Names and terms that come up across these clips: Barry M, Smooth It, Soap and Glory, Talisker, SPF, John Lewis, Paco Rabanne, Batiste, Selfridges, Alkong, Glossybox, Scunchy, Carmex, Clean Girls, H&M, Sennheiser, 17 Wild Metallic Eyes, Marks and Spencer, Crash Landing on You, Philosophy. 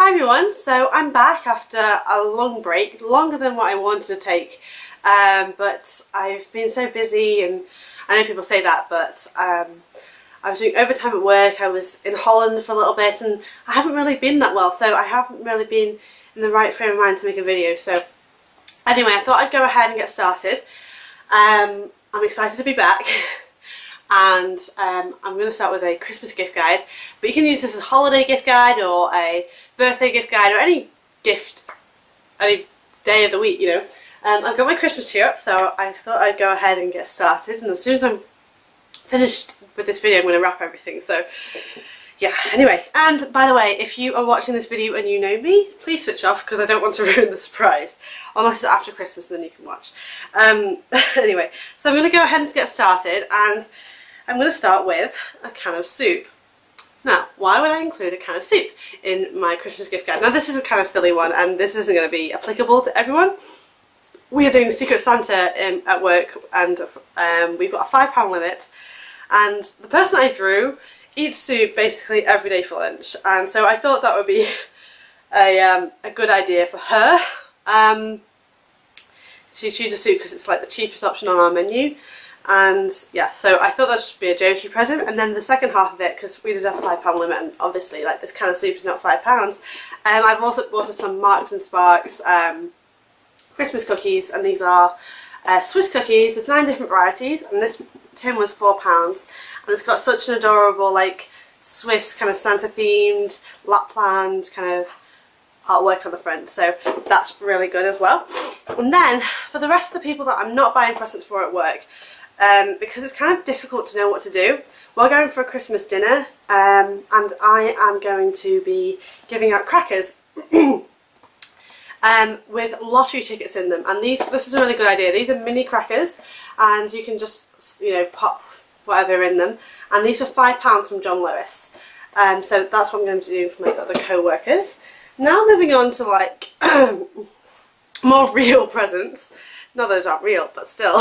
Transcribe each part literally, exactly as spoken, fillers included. Hi everyone, so I'm back after a long break, longer than what I wanted to take, um, but I've been so busy, and I know people say that, but um, I was doing overtime at work, I was in Holland for a little bit, and I haven't really been that well, so I haven't really been in the right frame of mind to make a video. So anyway, I thought I'd go ahead and get started. Um, I'm excited to be back. And um, I'm going to start with a Christmas gift guide, but you can use this as a holiday gift guide or a birthday gift guide or any gift, any day of the week, you know. Um, I've got my Christmas tree up, so I thought I'd go ahead and get started, and as soon as I'm finished with this video I'm going to wrap everything, so yeah, anyway. And by the way, if you are watching this video and you know me, please switch off because I don't want to ruin the surprise, unless it's after Christmas, then you can watch. Um, anyway, so I'm going to go ahead and get started, and I'm going to start with a can of soup. Now, why would I include a can of soup in my Christmas gift guide? Now, this is a kind of silly one, and this isn't going to be applicable to everyone. We are doing Secret Santa in, at work, and um, we've got a five pound limit. And the person I drew eats soup basically every day for lunch, and so I thought that would be a, um, a good idea for her. Um, she chooses soup because it's like the cheapest option on our menu. And yeah, so I thought that should be a jokey present. And then the second half of it, because we did have a five pound limit, and obviously like this can of soup is not five pounds, um, I've also bought some Marks and Sparks um, Christmas cookies, and these are uh, Swiss cookies. There's nine different varieties, and this tin was four pounds, and it's got such an adorable like Swiss kind of Santa themed Lapland kind of artwork on the front, so that's really good as well. And then for the rest of the people that I'm not buying presents for at work, Um, because it's kind of difficult to know what to do, we're going for a Christmas dinner, um, and I am going to be giving out crackers um, with lottery tickets in them. And these, this is a really good idea. These are mini crackers, and you can just, you know, pop whatever in them. And these are five pounds from John Lewis. Um, so that's what I'm going to do for my other co-workers. Now moving on to like more real presents. Not that those aren't real, but still.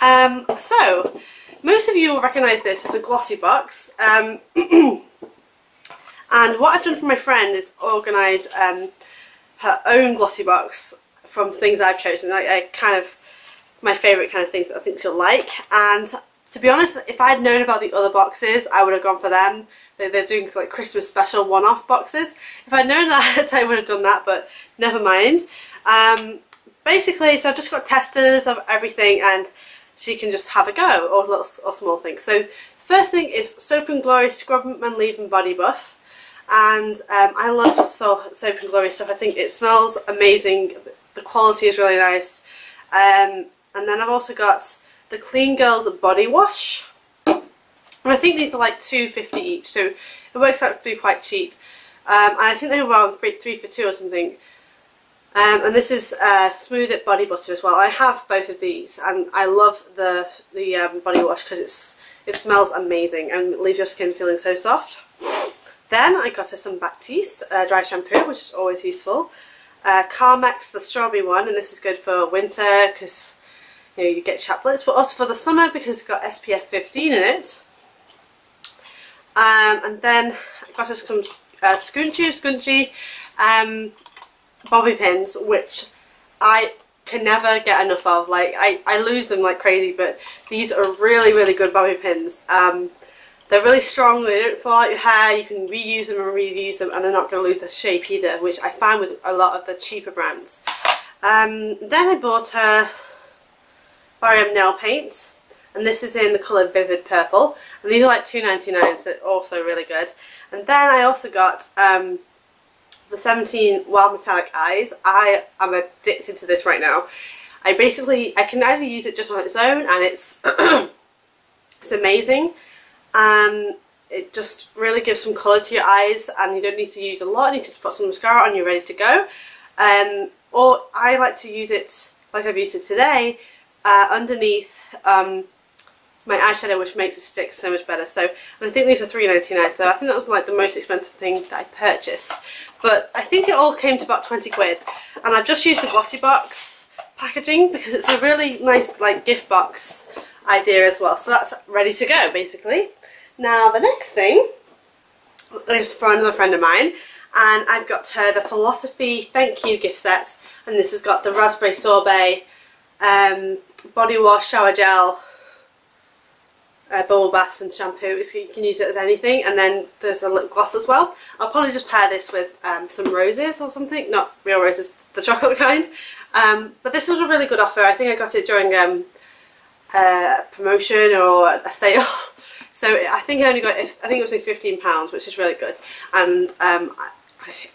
Um, so, most of you will recognise this as a Glossybox, um, and what I've done for my friend is organise um, her own Glossybox from things I've chosen, like uh, kind of my favourite kind of things that I think she'll like. And to be honest, if I'd known about the other boxes, I would have gone for them. They're, they're doing like Christmas special one-off boxes. If I'd known that, I would have done that, but never mind. Um, basically, so I've just got testers of everything, and she can just have a go, or little or small things. So the first thing is Soap and Glory Scrub and Leave and Body Buff, and um, I love so Soap and Glory stuff. I think it smells amazing. The quality is really nice. Um, and then I've also got the Clean Girls Body Wash, and I think these are like two fifty each, so it works out to be quite cheap. Um, and I think they were around three, three for two or something. Um, and this is uh, Smooth It Body Butter as well. I have both of these, and I love the the um, body wash because it's it smells amazing and leaves your skin feeling so soft. Then I got her some Batiste uh, dry shampoo, which is always useful. Uh, Carmex, the strawberry one, and this is good for winter because you know you get chaplets, but also for the summer because it's got S P F fifteen in it. Um, and then I got her some uh, Scunchy, Scunchy. Um, bobby pins, which I can never get enough of. Like I, I lose them like crazy, but these are really really good bobby pins. Um, they're really strong, they don't fall out your hair, you can reuse them and reuse them, and they're not going to lose their shape either, which I find with a lot of the cheaper brands. Um, then I bought her Barry M nail paint, and this is in the colour Vivid Purple, and these are like two ninety-nine, so they're also really good. And then I also got um, the seventeen Wild Metallic Eyes. I am addicted to this right now. I basically, I can either use it just on its own, and it's it's amazing. Um, it just really gives some colour to your eyes, and you don't need to use a lot, and you can just put some mascara on, you're ready to go. Um, or I like to use it, like I've used it today, uh, underneath um, my eyeshadow, which makes it stick so much better. So, and I think these are three ninety-nine, so I think that was like the most expensive thing that I purchased, but I think it all came to about twenty quid, and I've just used the Glossybox packaging because it's a really nice like gift box idea as well, so that's ready to go basically. Now the next thing is for another friend of mine, and I've got her the Philosophy Thank You gift set, and this has got the raspberry sorbet, um, body wash, shower gel, uh, bubble baths and shampoo, so you can use it as anything, and then there's a lip gloss as well. I'll probably just pair this with um, some roses or something, not real roses, the chocolate kind, um, but this was a really good offer. I think I got it during um, a promotion or a sale. So I think I only got, I think it was only fifteen pounds, which is really good. And um, I,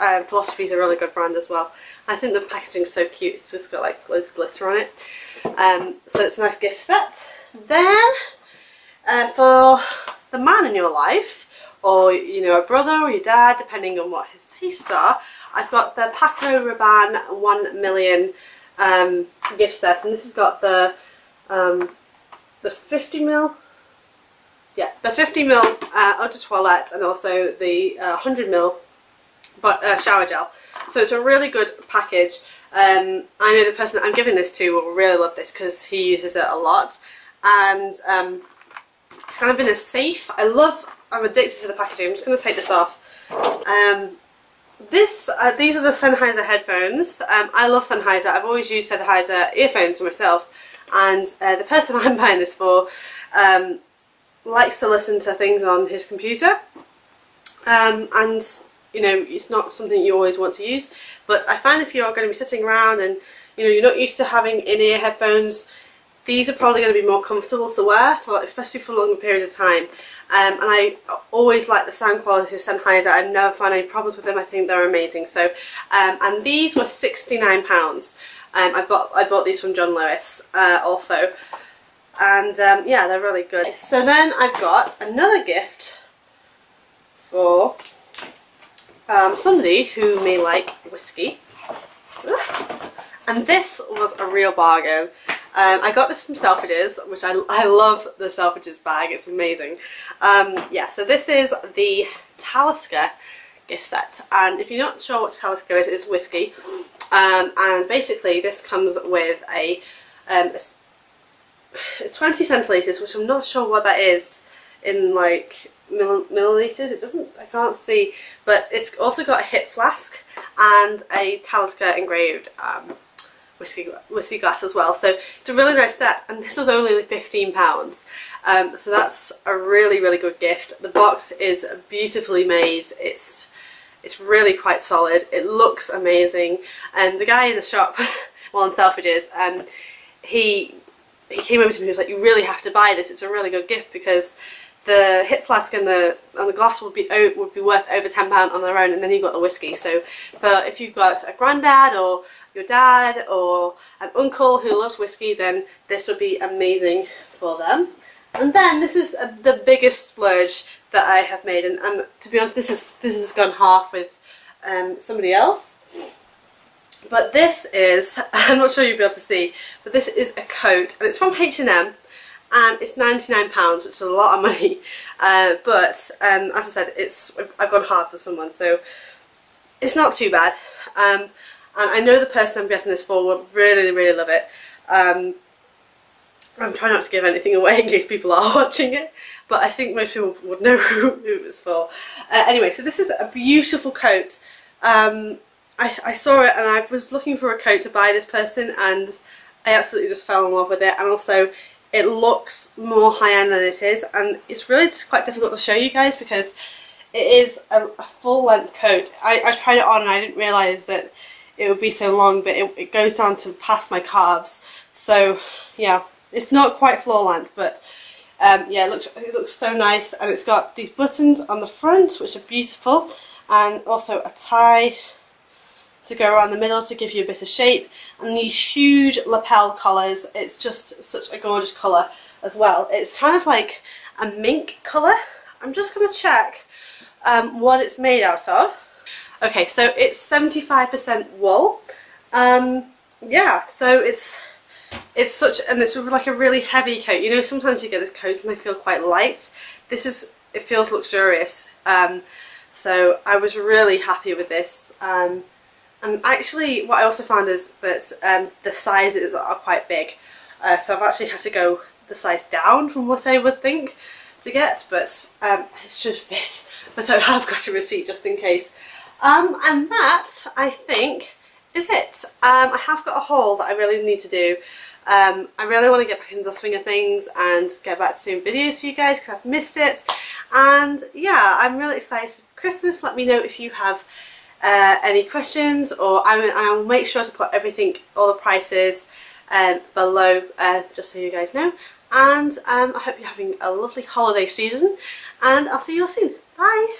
I, um, Philosophy is a really good brand as well. I think the packaging is so cute. It's just got like loads of glitter on it. Um, so it's a nice gift set. Then uh, for the man in your life, or you know, a brother or your dad, depending on what his tastes are, I've got the Paco Rabanne one million um, gift set, and this has got the um, the fifty mil. Yeah, the fifty mil uh, eau de toilette, and also the uh, one hundred mil but, uh, shower gel. So it's a really good package. Um, I know the person that I'm giving this to will really love this because he uses it a lot. And um, it's kind of in a safe. I love, I'm addicted to the packaging. I'm just going to take this off. Um, this, uh, these are the Sennheiser headphones. Um, I love Sennheiser. I've always used Sennheiser earphones for myself. And uh, the person I'm buying this for, um, likes to listen to things on his computer, um, and you know, it's not something you always want to use, but I find if you're going to be sitting around and you know, you're not used to having in-ear headphones, these are probably going to be more comfortable to wear, for, especially for longer periods of time. Um, and I always like the sound quality of Sennheiser. I've never found any problems with them. I think they're amazing. So, um, and these were sixty-nine pounds. Um, I bought I bought these from John Lewis uh, also. And um, yeah, they're really good. So then I've got another gift for um, somebody who may like whiskey. And this was a real bargain. Um, I got this from Selfridges, which I, I love the Selfridges bag, it's amazing. Um, yeah, so this is the Talisker gift set. And if you're not sure what Talisker is, it's whiskey. Um, and basically this comes with a... Um, a it's twenty centiliters, which I'm not sure what that is in like mill milliliters. It doesn't, I can't see, but it's also got a hip flask and a Talisker engraved um, whiskey whiskey glass as well. So it's a really nice set, and this was only fifteen pounds. Um, so that's a really really good gift. The box is beautifully made. It's it's really quite solid. It looks amazing, and the guy in the shop, well, in Selfridges, um, he. He came over to me and was like, you really have to buy this, it's a really good gift, because the hip flask and the and the glass would be would be worth over ten pounds on their own, and then you got the whiskey. So but if you've got a granddad or your dad or an uncle who loves whiskey, then this would be amazing for them. And then this is a, the biggest splurge that I have made, and, and to be honest, this is this has gone half with um, somebody else. But this is, I'm not sure you'll be able to see, but this is a coat, and it's from H and M, and it's ninety-nine pounds, which is a lot of money. Uh, but um, as I said, it's I've gone hard for someone, so it's not too bad. Um, and I know the person I'm getting this for will really, really love it. Um, I'm trying not to give anything away in case people are watching it, but I think most people would know who it was for. Uh, anyway, so this is a beautiful coat. Um, I, I saw it and I was looking for a coat to buy this person, and I absolutely just fell in love with it, and also it looks more high-end than it is, and it's really just quite difficult to show you guys because it is a, a full-length coat. I, I tried it on and I didn't realise that it would be so long, but it, it goes down to past my calves, so yeah, it's not quite floor-length, but um, yeah, it looks, it looks so nice, and it's got these buttons on the front which are beautiful, and also a tie to go around the middle to give you a bit of shape, and these huge lapel collars. It's just such a gorgeous colour as well. It's kind of like a mink colour. I'm just going to check um, what it's made out of. Okay, so it's seventy-five percent wool. Um, yeah, so it's it's such, and it's like a really heavy coat. You know, sometimes you get these coats and they feel quite light. This is, it feels luxurious. Um, so I was really happy with this. Um, And actually, what I also found is that um, the sizes are quite big, uh, so I've actually had to go the size down from what I would think to get, but um, it should fit. But I have got a receipt just in case. Um, and that, I think, is it. Um, I have got a haul that I really need to do. Um, I really want to get back into the swing of things and get back to doing videos for you guys because I've missed it. And yeah, I'm really excited for Christmas. Let me know if you have uh, any questions, or I will, I will make sure to put everything, all the prices um, below, uh, just so you guys know. And um, I hope you're having a lovely holiday season, and I'll see you all soon. Bye!